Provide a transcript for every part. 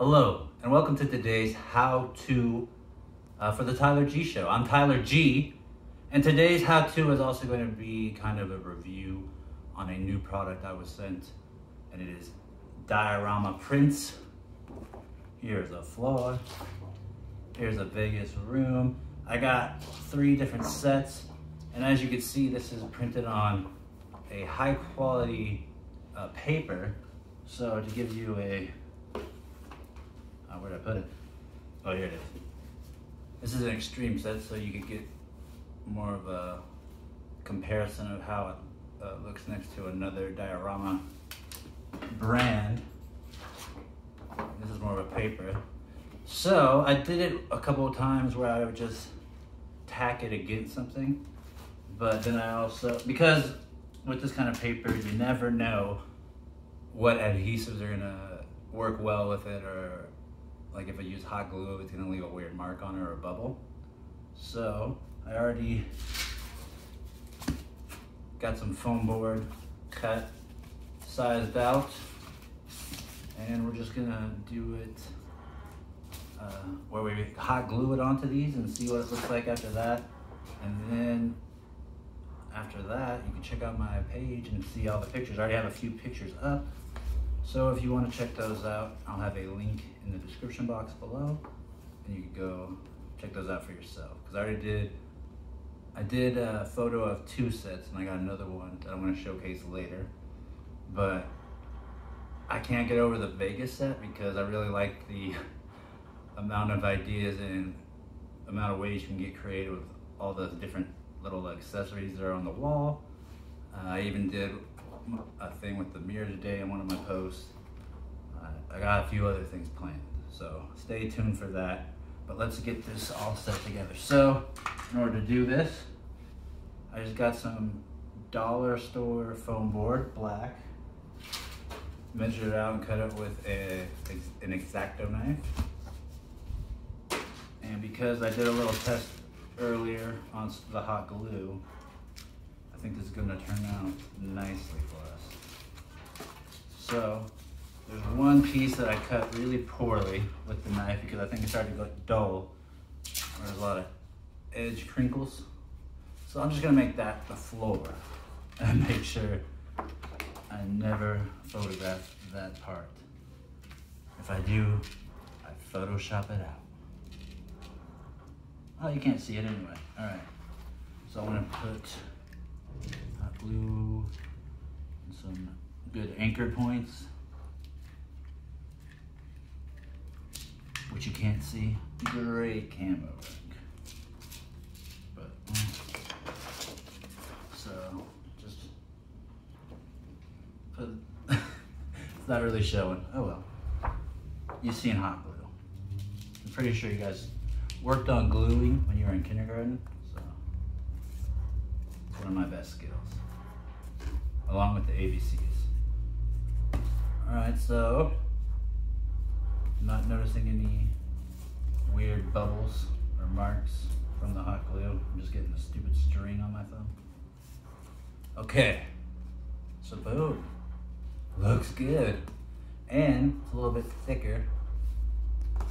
Hello, and welcome to today's how-to for the Tyler G Show. I'm Tyler G, and today's how-to is also going to be kind of a review on a new product I was sent, and it is Dioramaprints. Here's a floor. Here's a Vegas room. I got three different sets, and as you can see, this is printed on a high-quality paper. So to give you a where did I put it? Oh, here it is. This is an extreme set, so you could get more of a comparison of how it looks next to another diorama brand. This is more of a paper. So I did it a couple of times where I would just tack it against something. But then I also, because with this kind of paper, you never know what adhesives are gonna work well with it, or like if I use hot glue, it's gonna leave a weird mark on it or a bubble. So I already got some foam board cut, sized out, and we're just gonna do it where we hot glue it onto these and see what it looks like after that. And then after that, you can check out my page and see all the pictures. I already have a few pictures up. So if you want to check those out, I'll have a link in the description box below, and you can go check those out for yourself. Because I already did, I did a photo of two sets, and I got another one that I'm going to showcase later. But I can't get over the Vegas set because I really like the amount of ideas and amount of ways you can get creative with all the different little accessories that are on the wall. I even did a thing with the mirror today in one of my posts. I got a few other things planned, so stay tuned for that. But let's get this all set together. So in order to do this, I just got some dollar store foam board, black. Measured it out and cut it with an X-Acto knife. And because I did a little test earlier on the hot glue, I think this is gonna turn out nicely for us. So there's one piece that I cut really poorly with the knife because I think it started to look dull. There's a lot of edge crinkles. So I'm just gonna make that the floor and make sure I never photograph that part. If I do, I Photoshop it out. Oh, you can't see it anyway. All right, so I'm gonna put hot glue and some good anchor points, which you can't see. Great camera work. But so just put it's not really showing. Oh well. You've seen hot glue. I'm pretty sure you guys worked on gluing when you were in kindergarten. One of my best skills, along with the ABCs. All right, so I'm not noticing any weird bubbles or marks from the hot glue. I'm just getting a stupid string on my thumb. Okay, so boom, looks good. And it's a little bit thicker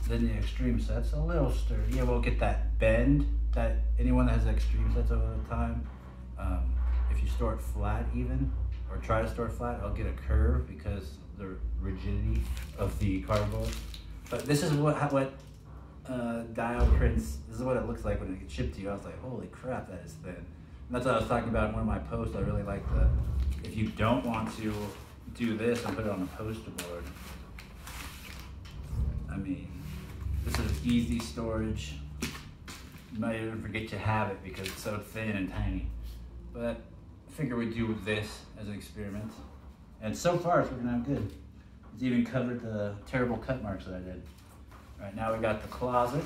than the extreme sets, a little sturdy. Yeah, we'll get that bend that anyone that has extreme sets over the time, if you store it flat even, or try to store it flat, it'll get a curve because the rigidity of the cardboard. But this is what Dioramaprints, this is what it looks like when it gets shipped to you. I was like, holy crap, that is thin. And that's what I was talking about in one of my posts. I really like the, if you don't want to do this and put it on a poster board, I mean, this is easy storage. You might even forget you have it because it's so thin and tiny. But I figure we do this as an experiment. And so far it's working out good. It's even covered the terrible cut marks that I did. All right, now we got the closet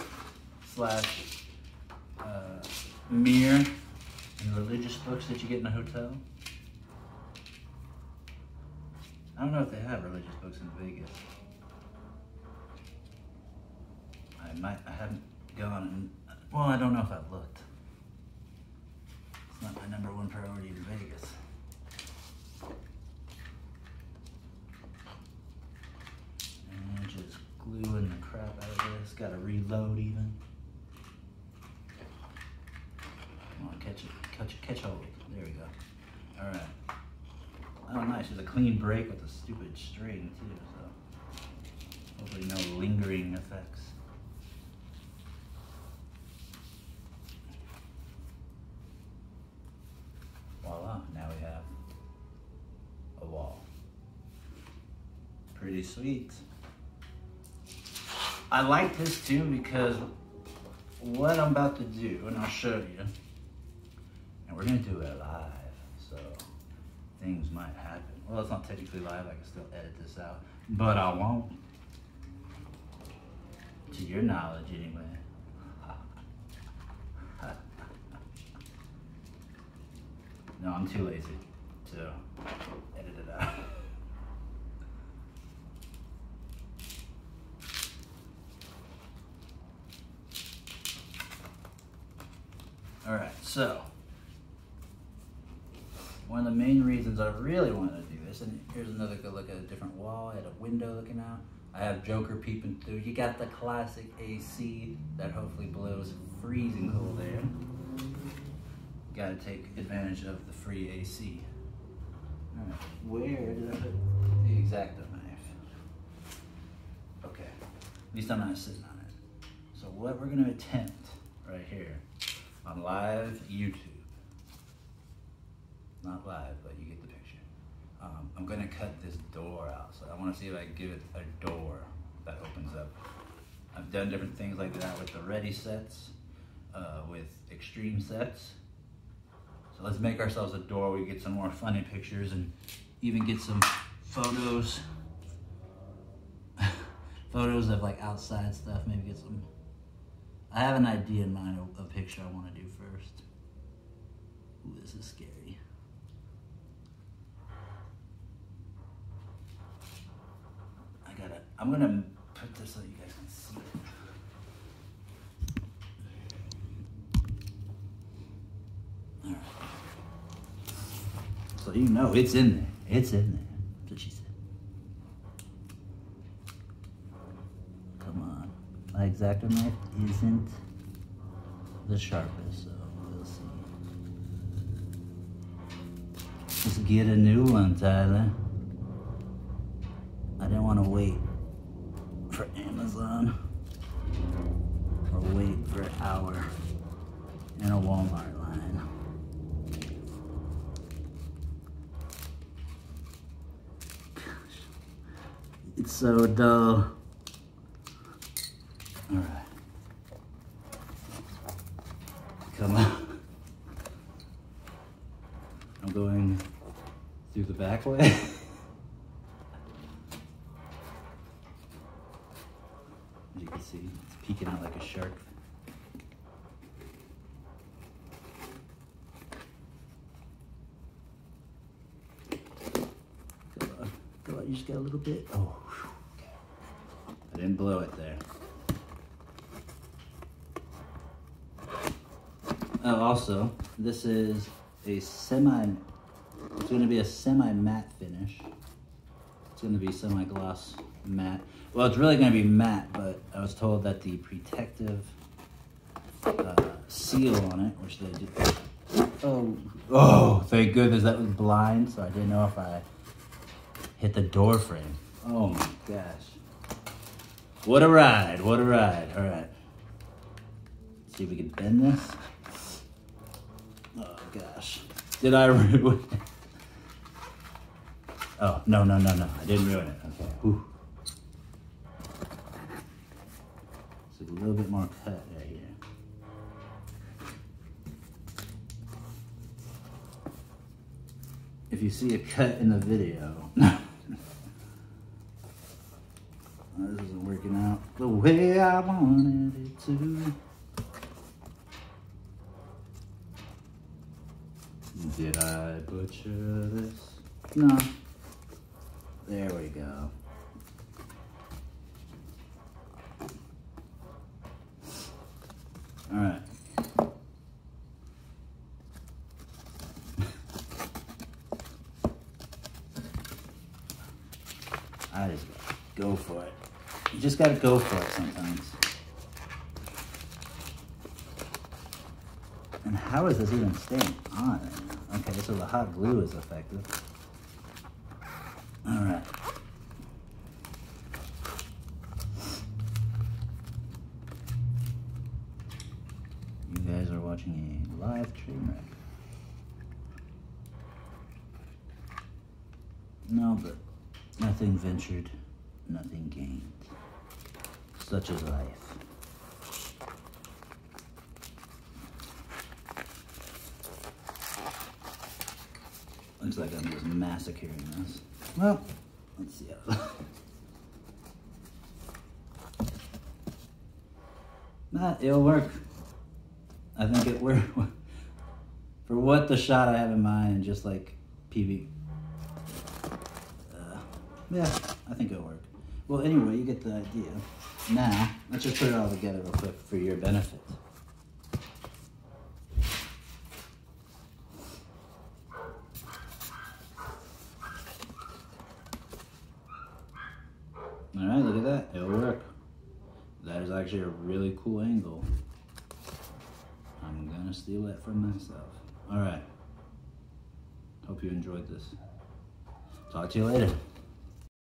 slash mirror and religious books that you get in a hotel. I don't know if they have religious books in Vegas. I haven't gone and, well, I don't know if I've looked. Not my number one priority in Vegas. And just glue It's got to reload even. Come on, catch it. Catch hold. There we go. All right. Oh, nice. There's a clean break with a stupid string, too, so hopefully no lingering effects. Voila. Now we have a wall. Pretty sweet. I like this, too, because what I'm about to do, and I'll show you, and we're going to do it live, so things might happen. Well, it's not technically live. I can still edit this out, but I won't. To your knowledge, anyway. No, I'm too lazy to edit it out. All right, so one of the main reasons I really wanted to do this, and here's another good look at a different wall. I had a window looking out. I have Joker peeping through. You got the classic AC that hopefully blows freezing cold there. Got to take advantage of the free AC. All right, where did I put the X-Acto knife? Okay, at least I'm not sitting on it. So what we're gonna attempt right here on live YouTube, not live, but you get the picture. I'm gonna cut this door out, so I wanna see if I can give it a door that opens up. I've done different things like that with the ready sets, with extreme sets. So let's make ourselves a door. We get some more funny pictures and even get some photos. Photos of like outside stuff, maybe get some. I have an idea in mind of a picture I want to do first. Ooh, this is scary. I'm gonna put this so you guys can see it. Alright. So you know it's in there. It's in there. That's what she said. Come on. My X-Acto knife isn't the sharpest, so we'll see. Just get a new one, Tyler. I didn't want to wait for Amazon or wait for an hour in a Walmart line. Gosh, it's so dull. All right. Come on. I'm going through the back way. As you can see, it's peeking out like a shark. Come on, you just got a little bit. Oh, whew. I didn't blow it there. Oh, also, this is a it's gonna be a semi-matte finish. It's gonna be semi-gloss matte. Well, it's really gonna be matte, but I was told that the protective seal on it, which they did. Oh, thank goodness that was blind, so I didn't know if I hit the door frame. Oh my gosh. What a ride, what a ride. All right, let's see if we can bend this. Oh gosh, did I ruin it? Oh, no, I didn't ruin it, okay. Whew. So a little bit more cut right here. If you see a cut in the video, this isn't working out the way I wanted it to. Did I butcher this? No. There we go. All right. I just gotta go for it. You just gotta go for it sometimes. And how is this even staying on? Okay, so the hot glue is effective. All right. You guys are watching a live train wreck. No, but nothing ventured, nothing gained. Such is life. Looks like I'm just massacring this. Well, let's see how it'll work. I think it worked. For what the shot I have in mind, just like PV. Yeah, I think it'll work. Well, anyway, you get the idea. Now, let's just put it all together real quick for your benefit. Alright, look at that. It'll work. That is actually a really cool angle. I'm gonna steal that from myself. Alright. Hope you enjoyed this. Talk to you later.